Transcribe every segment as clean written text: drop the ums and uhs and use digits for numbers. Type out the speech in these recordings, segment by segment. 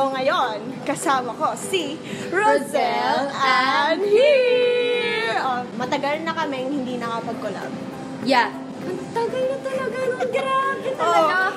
So ngayon, kasama ko si Roselle and here! Matagal na kaming hindi nakapag-collab. Yeah. Ang tagal na talaga. Grabe talaga.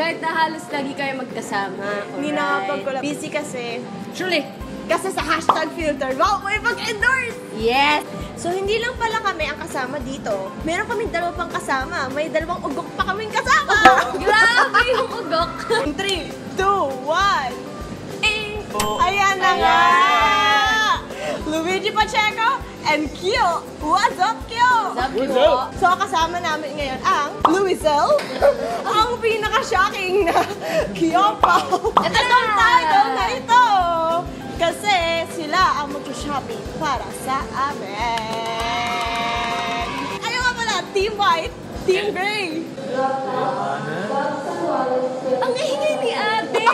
Kahit na halos lagi kayo magkasama. Hindi nakapag-collab. Busy kasi. Truly. Kasi sa hashtag filter, wow, may mag-endorse! Yes! So, hindi lang pala kami ang kasama dito. Meron kami dalawa pang kasama. May dalawang ugok pa kaming kasama! Oh, grabe yung ugok! 3, 2, 1! Eh! Ayan na nga! Luigi Pacheco and Kyo! What's up, Kyo? What's up, Kyo? So, kasama namin ngayon ang Luigi Zell, ang pinaka-shocking na Kyo pa! Itong title na ito! Kasi sila ang mag-shopping para sa amin. Ayaw nga pala, Team White, Team Grey. Ang hihingay ni ate!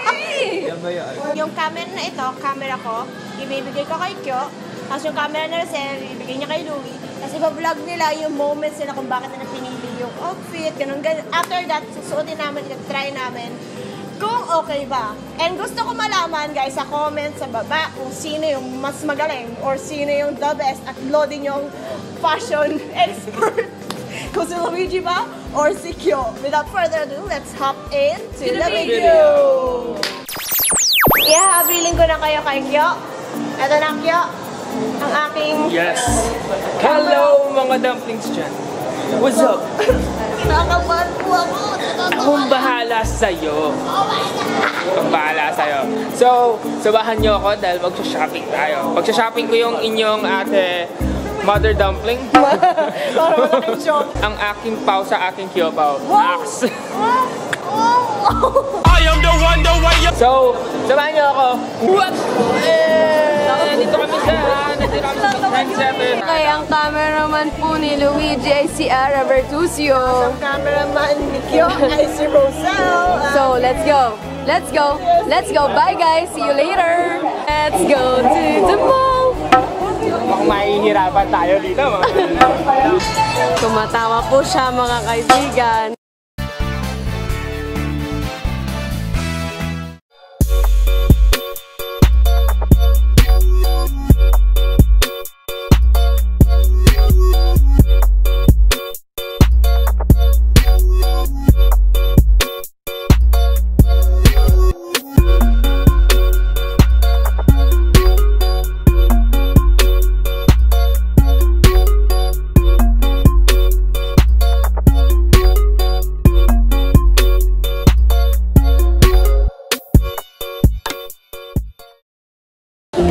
Yung camera na ito, camera ko, ibibigay ko kay Kyo. Tapos yung camera na Roselle, ibibigay niya kay Louie. Tapos iba-vlog nila yung moments nila kung bakit na pinili yung outfit, ganun. After that, susuotin namin, try namin kung okay ba. And gusto ko malaman, guys, sa comments sa baba kung sino yung mas magaling or sino yung the best at loading yung fashion expert. Kung si Luigi ba or si Kyo. Without further ado, let's hop into the video! Ihahabilin ko na kayo kay Kyo. Ito na, Kyo. Ang aking... Yes! Hello, mga dumplings dyan! What's up? Nakakabahan po ako! Akong bahala sa'yo. Akong bahala sa'yo. So, sabahan nyo ako dahil magsha-shopping tayo. Magsha-shopping ko yung inyong ate mother dumpling. Ang aking pao sa aking kyopaw. Max! I am the one, the way you... So, sabahan nyo ako. What? Dito kami sa Nandito kami sa 7. Kaya ang cameraman po ni Luigi ay si Arah Virtucio. Ang cameraman ni Kyo ay si Roselle. So, let's go. Let's go. Let's go. Bye guys. See you later. Let's go to the mall. Mahihirapan tayo dito. Tumatawa po siya, mga kaibigan.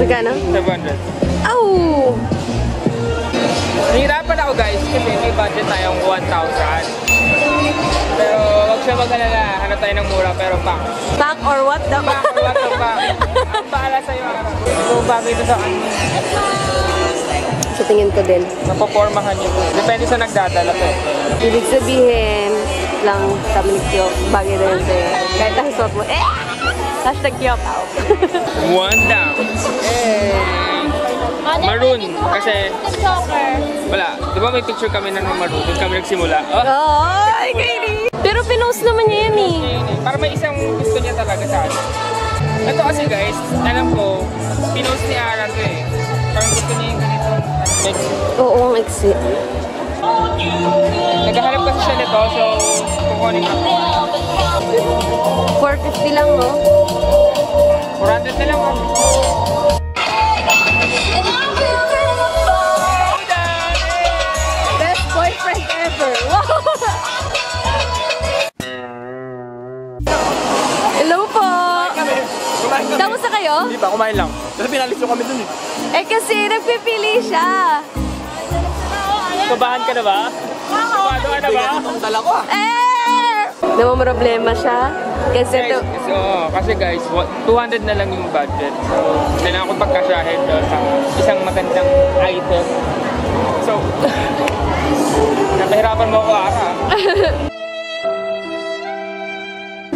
Magkano? 700. Oh! Nahirapan ako, guys, kasi may budget tayong 1,000. Pero wag siya mag-alala, hanap tayo ng mura pero pack. Pack or what the pack? Pack or what the pack? Ang paala sa'yo, Ara. So, bagay ito sa akin. Sa tingin ko din. Napopormahan niyo po. Depende sa nagdadala po. Ibig sabihin lang kami niyo, bagay na yun sa'yo. Kahit ang suot mo, eh! Hashtag Kyo Pao. 1 down. Eh. Maroon. Kasi... Wala. Di ba may picture kami na ng maroon? Doon kami nagsimula. Oh, ay kaili! Pero pinost naman niya yan eh. Para may isang gusto niya talaga sa atin. Ito kasi guys, alam ko, pinost ni Ara to eh. Parang gusto niya yung ganito. Oo, ang exit. Naghahanap kasi siya nito, so kukunin ako. 450 lang, no? 400 na lang, no? Best boyfriend ever! Hello po! Kamusta kayo? Hindi pa, kumain lang. Pero pinalis yung kami dun eh. Eh kasi nagpipili siya. Kabahan ka na ba? Oo! Kabado ka na ba? Ang tala ko ah! Namamroblema siya. Kasi ito... Kasi guys, 200 na lang yung budget. So, kailangan ko pagkasyahin sa isang magandang item. So, napahirapan mo ako, Ara.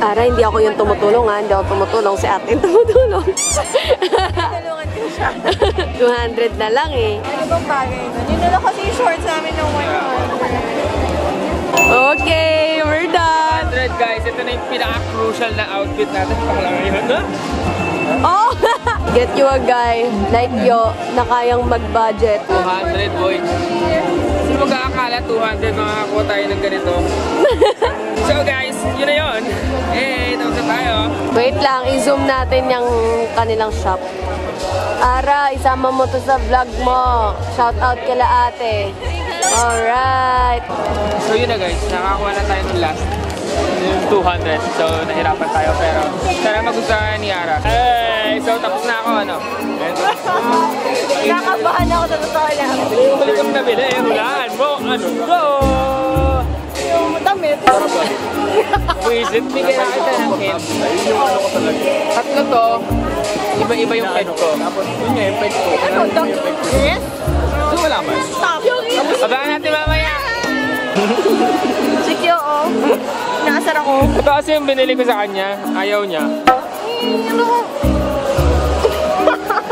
Ara, hindi ako yung tumutulong ha. Hindi ako tumutulong. Si ate yung tumutulong. Tulungan ko siya. 200 na lang eh. Ano bang bagay nun? Yun na lang kasi yung shorts namin ng 100. Okay, we're done. ahead guys, ito na yung pinaka-crucial na outfit natin. Pakalaman yun, no? Oh! Get you a guy like Kyo na kayang mag-budget. 200, boy. Sino mag-aakala 200 makakakuha tayo ng ganito? So guys, yun na yun. Eh, tapos na tayo. Wait lang, i-zoom natin yung kanilang shop. Ara, isama mo to sa vlog mo. Shout out kila ate. Alright. So yun na guys, nakakuha na tayo ng last. 200. So nahirapan tayo pero sana magustuhan ni Ara. Hey, so tapos na ako ano. Nakabahan ako sa totoo lang. Balik kami nabili eh. Hulaan mo. Ano ko? Yung damit. Visit me kaya kita ng head. Tatlo to. Iba-iba yung head ko. Tapos yun nga yung head ko. Ano? Yes? So wala man. Stop. Abangan natin mamaya. Si Kyo oh. Nakasar ako. Ito kasi yung binili ko sa kanya. Ayaw niya.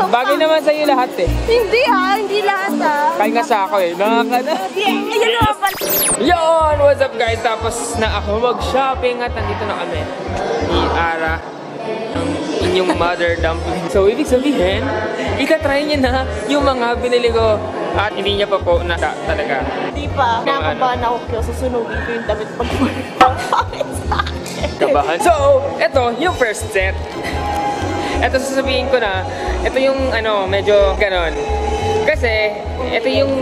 Bagay naman sa'yo lahat eh. Hindi ah. Hindi lahat ah. Kaya nga sa ako eh. Nakakana. Yes! Yun! What's up guys? Tapos na ako mag-shopping at nandito na kami. Ni Ara. Inyong mother dumpling. So ibig sabihin, itatry niya na yung mga binili ko. At hindi niya pa po nasa talaga. Hindi pa. Nakabahan ako Kyo. Susunugin ko yung damit pag pangpangit sa akin. Kabahan. So, eto yung first set. Eto sasabihin ko na, eto yung ano, medyo ganon. Kasi, eto yung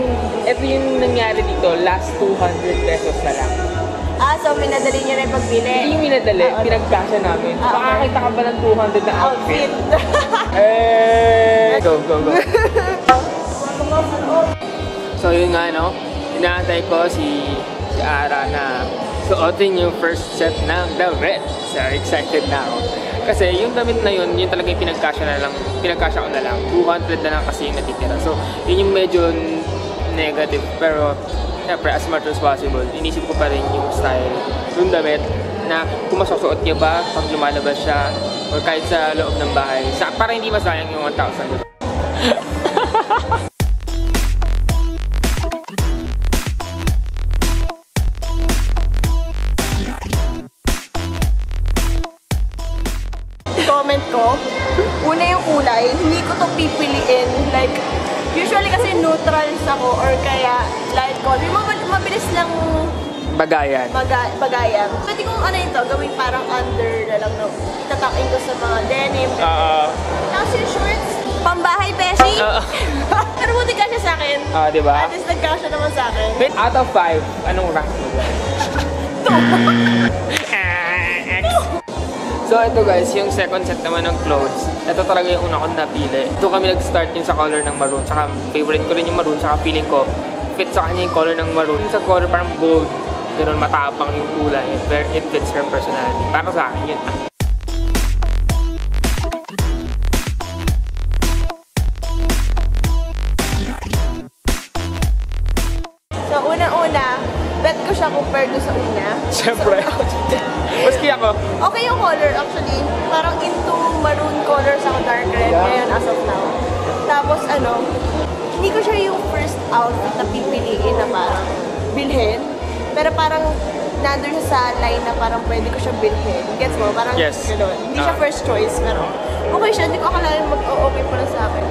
nangyari dito. Last 200 pesos na lang. Ah, so minadali niya rin pagbili? Hindi yung minadali. Pinagkasya namin. Makakita ka ba ng 200 na outfit? Eh, go, go, go. So yun nga, no? Inaantay ko si Ara na suotin yung first set ng damit. So excited na ako. Kasi yung damit na yun, yun talaga yung pinagkasya ko na lang. 200 na lang kasi yung natitira. So yun yung medyo negative. Pero syempre, as much as possible, inisip ko pa rin yung style yung damit na kung masusuot niya ba pag lumalabas siya or kahit sa loob ng bahay. Para hindi masayang yung 1,000. Ko. Una yung kulay, hindi ko to pipiliin. Like, usually kasi neutrals ako or kaya light color. Mabilis lang bagayan. Bagayan. Pwede kong ano ito, gawin parang under na lang. No? Tatakin ko sa mga denim. Tapos yung shorts, pambahay beshi. Pero buti ka siya sa akin. Diba? At least nagkasya naman sa akin. Wait, out of 5, anong rank mo? So ito guys, yung second set naman ng clothes. Ito talaga yung una kong napili. Ito kami nag-start yun sa color ng maroon. Saka favorite ko rin yung maroon. Saka feeling ko, fit sa kanya yung color ng maroon. Yung sa color parang bold. Ganun matapang yung kulay. It fits her personality. Para sa akin yun. So una-una, bet ko siya compared to sa una. Siyempre. Maski ako. Okay yung color actually. Parang into maroon color sa dark red ngayon as of now. Tapos ano, hindi ko siya yung first outfit na pipiliin na parang bilhin. Pero parang nandun siya sa line na parang pwede ko siya bilhin. Gets mo? Parang yes. Gano'n. Hindi siya first choice pero okay siya. Hindi ko akalain mag-o-okay pa lang sa akin.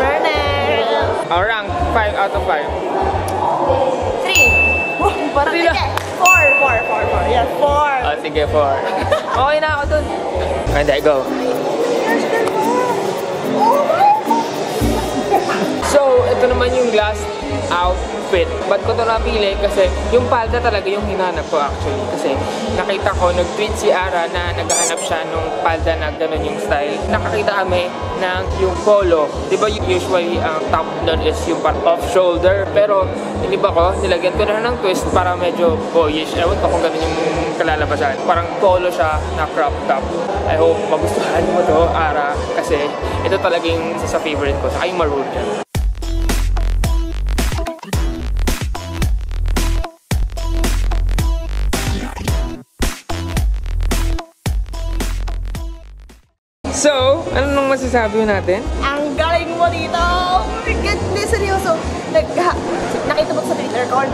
Burner! Our rank, 5 out of 5. 3! Oh, parang tigay! 4. Yeah, 4. Oh, sige, 4. Okay na ako dun. And I go. So, ito naman yung last outfit. Ba't ko ito napili? Kasi yung palda talaga yung hinanap ko actually. Kasi nakita ko, nag-tweet si Ara na naghahanap siya nung palda na ganun yung style. Nakakita kami ng yung polo. Diba usually ang top nun is yung part off-shoulder. Pero iniba ko, nilagyan ko na ng twist para medyo boyish. Ewan ko kung ganun yung kalalabasan. Parang polo siya na crop top. I hope magustuhan mo to, Ara. Kasi ito talaga yung sa favorite ko. Saka yung maroon yan. So, ano nang masasabi natin? Ang galing mo dito! Oh my goodness! Seryoso! Nakita mo sa Twitter ko?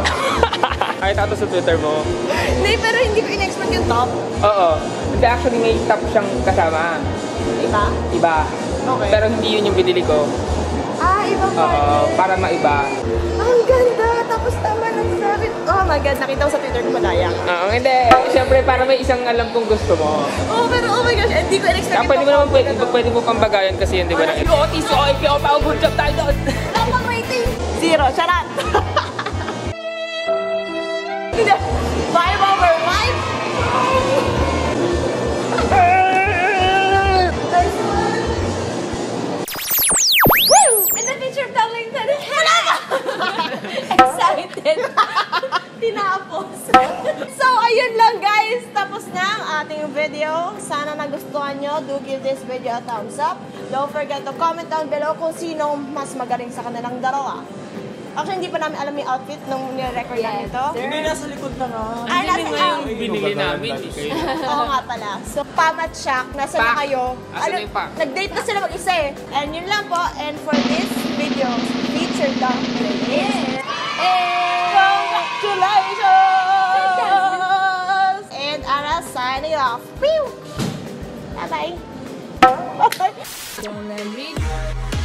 Nakita ito sa Twitter mo. Hindi, pero hindi ko in-expect yung top. Oo. Hindi, actually may top siyang kasama. Iba? Iba. Okay. Pero hindi yun yung binili ko. Ah, iba pa. Oo, para maiba. Ang ganda! Tapos tama lang sa akin. Oh my God, nakita ko sa Twitter ko madaya. Oo, hindi. Siyempre, para may isang alam kung gusto mo. Oo, pero oh my gosh, hindi ko in-expect yung top. Pwede mo naman, pwede mo pang bagayan kasi yun, di ba? Kyo, pao, good job tayo doon. Dapat rating! 0, charot! Hindi! 5/5! Nice one! Woo! And the picture of Dangling Tanong! Wala ka! Excited! Tinapos! So, ayun lang guys! Tapos na ang ating video. Sana nagustuhan nyo. Do give this video a thumbs up. Don't forget to comment down below kung sino mas magaling sa kanilang dalawa. Actually, hindi pa namin alam yung outfit nung ni-record namin ito. Hindi, nasa likod na nga. Ah, nasa likod. Binili namin. Oo nga pala. So, pamatsak. Nasa na kayo. Alam, nag-date na sila mag-isa eh. And yun lang po. And for this video, featured on playlist. Congratulations! And Arah signing off. Pew! Bye-bye. Bye-bye.